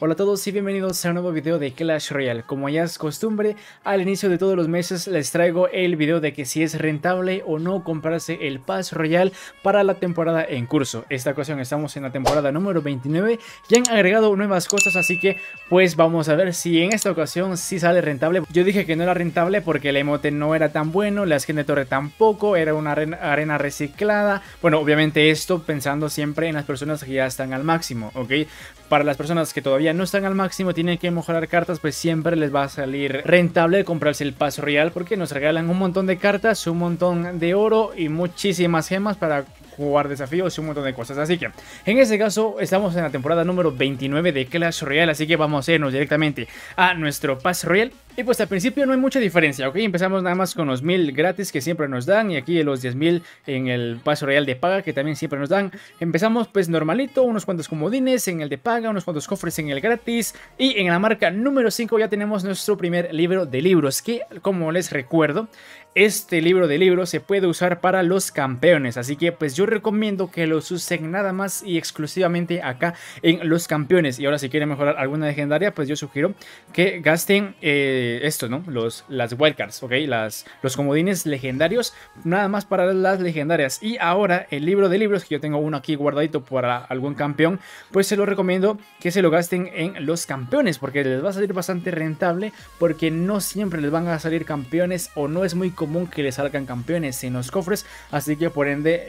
Hola a todos y bienvenidos a un nuevo video de Clash Royale. Como ya es costumbre, al inicio de todos los meses les traigo el video de que si es rentable o no comprarse el Pass Royale para la temporada en curso. Esta ocasión estamos en la temporada número 29 y han agregado nuevas cosas, así que pues vamos a ver si en esta ocasión sí sale rentable. Yo dije que no era rentable porque el emote no era tan bueno, la skin de torre tampoco, era una arena reciclada. Bueno, obviamente esto pensando siempre en las personas que ya están al máximo, ¿ok? Para las personas que todavía no están al máximo, tienen que mejorar cartas, pues siempre les va a salir rentable comprarse el Pass Royale porque nos regalan un montón de cartas, un montón de oro y muchísimas gemas para jugar desafíos y un montón de cosas. Así que en este caso estamos en la temporada número 29 de Clash Royale, así que vamos a irnos directamente a nuestro Pass Royale. Y pues al principio no hay mucha diferencia, ok, empezamos nada más con los 1000 gratis que siempre nos dan y aquí los 10.000 en el Pass Royale de paga que también siempre nos dan. Empezamos pues normalito, unos cuantos comodines en el de paga, unos cuantos cofres en el gratis y en la marca número 5 ya tenemos nuestro primer libro de libros que, como les recuerdo, este libro de libros se puede usar para los campeones, así que pues yo recomiendo que los usen nada más y exclusivamente acá en los campeones. Y ahora si quieren mejorar alguna legendaria, pues yo sugiero que gasten esto, ¿no? Las wildcards, ¿ok? Los comodines legendarios, nada más para las legendarias. Y ahora el libro de libros, que yo tengo uno aquí guardadito para algún campeón, pues se lo recomiendo que se lo gasten en los campeones, porque les va a salir bastante rentable, porque no siempre les van a salir campeones o no es muy común que les salgan campeones en los cofres. Así que por ende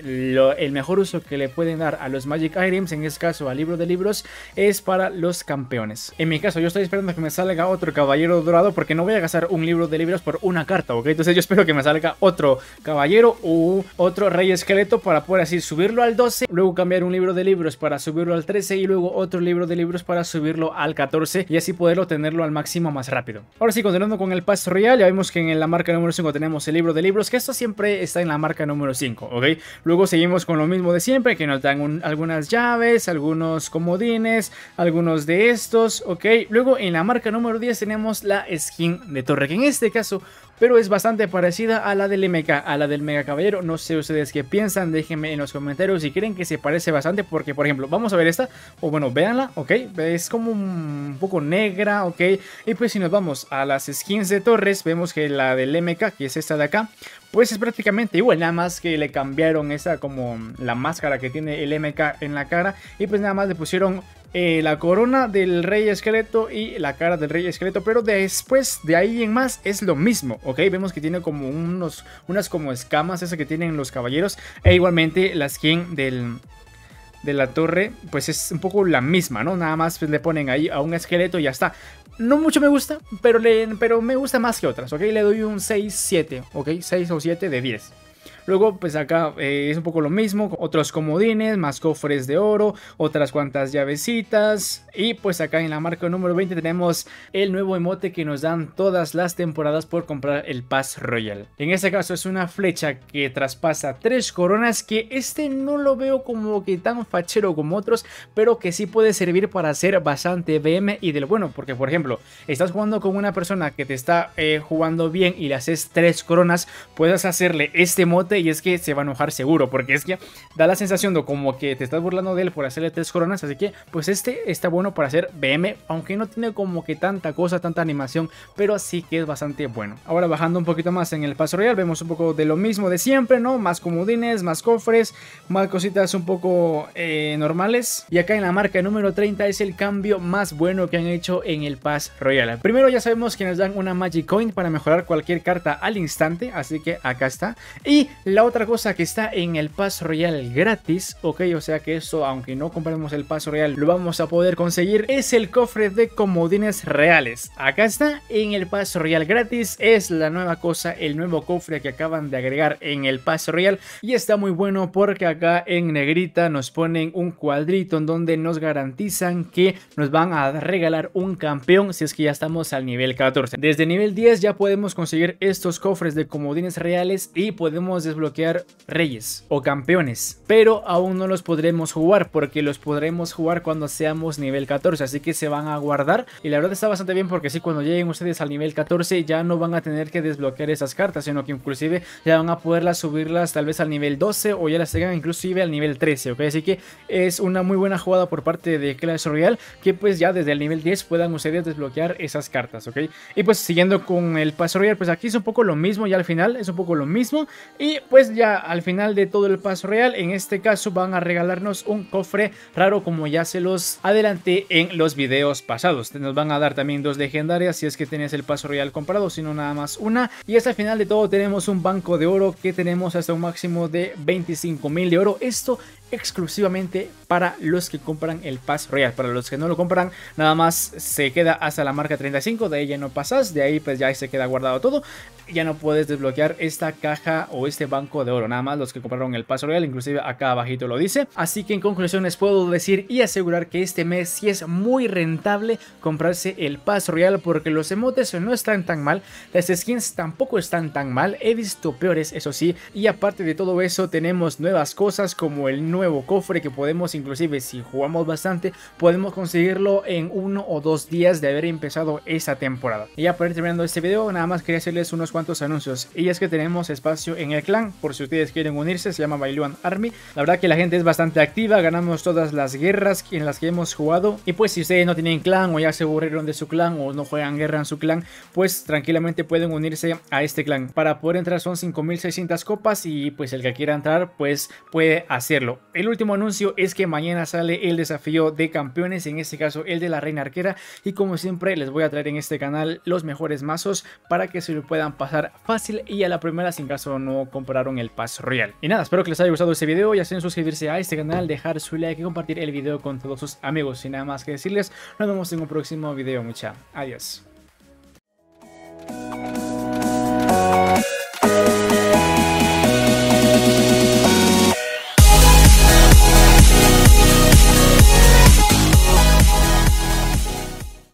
el mejor uso que le pueden dar a los Magic Items, en este caso al libro de libros, es para los campeones. En mi caso yo estoy esperando que me salga otro caballero dorado, porque no voy a gastar un libro de libros por una carta, ¿ok? Entonces yo espero que me salga otro caballero u otro rey esqueleto para poder así subirlo al 12, luego cambiar un libro de libros para subirlo al 13 y luego otro libro de libros para subirlo al 14 y así poderlo tenerlo al máximo más rápido. Ahora sí, continuando con el Pass Royale, ya vimos que en la marca número 5 tenemos el libro de libros, que esto siempre está en la marca número 5, ¿ok? Luego seguimos con lo mismo de siempre, que nos dan algunas llaves, algunos comodines, algunos de estos, ¿ok? Luego en la marca número 10 tenemos la skin de torre, que en este caso pero es bastante parecida a la del MK, a la del Mega Caballero. No sé ustedes qué piensan, déjenme en los comentarios si creen que se parece bastante, porque por ejemplo, vamos a ver esta, o bueno, véanla, ok, es como un poco negra, ok, y pues si nos vamos a las skins de torres, vemos que la del MK, que es esta de acá, pues es prácticamente igual, nada más que le cambiaron esa como la máscara que tiene el MK en la cara y pues nada más le pusieron la corona del rey esqueleto y la cara del rey esqueleto, pero después de ahí en más es lo mismo, ok. Vemos que tiene como unas como escamas esas que tienen los caballeros, e igualmente la skin de la torre pues es un poco la misma, ¿no? Nada más pues le ponen ahí a un esqueleto y ya está. No mucho me gusta, pero me gusta más que otras, ok. Le doy un 6-7, ok, 6 o 7 de 10. Luego pues acá es un poco lo mismo, otros comodines, más cofres de oro, otras cuantas llavecitas. Y pues acá en la marca número 20 tenemos el nuevo emote que nos dan todas las temporadas por comprar el Pass Royale. En este caso es una flecha que traspasa 3 coronas, que este no lo veo como que tan fachero como otros, pero que sí puede servir para ser bastante BM y del bueno, porque por ejemplo, estás jugando con una persona que te está jugando bien y le haces 3 coronas, puedes hacerle este emote y es que se va a enojar seguro, porque es que da la sensación de como que te estás burlando de él por hacerle 3 coronas, así que pues este está bueno para hacer BM, aunque no tiene como que tanta cosa, tanta animación, pero sí que es bastante bueno. Ahora bajando un poquito más en el Pass Royale, vemos un poco de lo mismo de siempre, ¿no? Más comodines, más cofres, más cositas un poco normales. Y acá en la marca número 30 es el cambio más bueno que han hecho en el Pass Royale. Primero ya sabemos que nos dan una Magic Coin para mejorar cualquier carta al instante, así que acá está. Y la otra cosa que está en el Pass Royale gratis, ok, o sea que eso, aunque no compremos el Pass Royale, lo vamos a poder conseguir, es el cofre de comodines reales. Acá está, en el Pass Royale gratis, es la nueva cosa, el nuevo cofre que acaban de agregar en el Pass Royale. Y está muy bueno porque acá en negrita nos ponen un cuadrito en donde nos garantizan que nos van a regalar un campeón si es que ya estamos al nivel 14. Desde nivel 10 ya podemos conseguir estos cofres de comodines reales y podemos desbloquear reyes o campeones, pero aún no los podremos jugar porque los podremos jugar cuando seamos nivel 14, así que se van a guardar. Y la verdad está bastante bien porque sí, cuando lleguen ustedes al nivel 14 ya no van a tener que desbloquear esas cartas, sino que inclusive ya van a poderlas subirlas tal vez al nivel 12 o ya las tengan inclusive al nivel 13, ¿ok? Así que es una muy buena jugada por parte de Clash Royale que pues ya desde el nivel 10 puedan ustedes desbloquear esas cartas, ¿ok? Y pues siguiendo con el Pass Royale, pues aquí es un poco lo mismo, ya al final es un poco lo mismo. Y pues ya al final de todo el Pass Royale, en este caso van a regalarnos un cofre raro, como ya se los adelanté en los videos pasados. Nos van a dar también dos legendarias si es que tienes el Pass Royale comprado, si no nada más una. Y hasta al final de todo tenemos un banco de oro que tenemos hasta un máximo de 25.000 de oro. Esto exclusivamente para los que compran el Pass Royale. Para los que no lo compran, nada más se queda hasta la marca 35, de ahí ya no pasas, de ahí pues ya se queda guardado todo, ya no puedes desbloquear esta caja o este banco de oro, nada más los que compraron el Pass Royale, inclusive acá abajito lo dice. Así que en conclusión les puedo decir y asegurar que este mes sí es muy rentable comprarse el Pass Royale, porque los emotes no están tan mal, las skins tampoco están tan mal, he visto peores eso sí, y aparte de todo eso tenemos nuevas cosas como el nuevo cofre que podemos, inclusive si jugamos bastante, podemos conseguirlo en uno o dos días de haber empezado esta temporada. Y ya para ir terminando este video, nada más quería hacerles unos cuantos anuncios, y es que tenemos espacio en el clan, por si ustedes quieren unirse, se llama Bailuan Army. La verdad que la gente es bastante activa, ganamos todas las guerras en las que hemos jugado, y pues si ustedes no tienen clan o ya se aburrieron de su clan o no juegan guerra en su clan, pues tranquilamente pueden unirse a este clan. Para poder entrar son 5.600 copas y pues el que quiera entrar pues puede hacerlo. El último anuncio es que mañana sale el desafío de campeones, en este caso el de la reina arquera, y como siempre les voy a traer en este canal los mejores mazos para que se lo puedan pasar fácil y a la primera sin caso no compraron el Pass Royale. Y nada, espero que les haya gustado este video, ya saben suscribirse a este canal, dejar su like y compartir el video con todos sus amigos. Sin nada más que decirles, nos vemos en un próximo video, mucha adiós.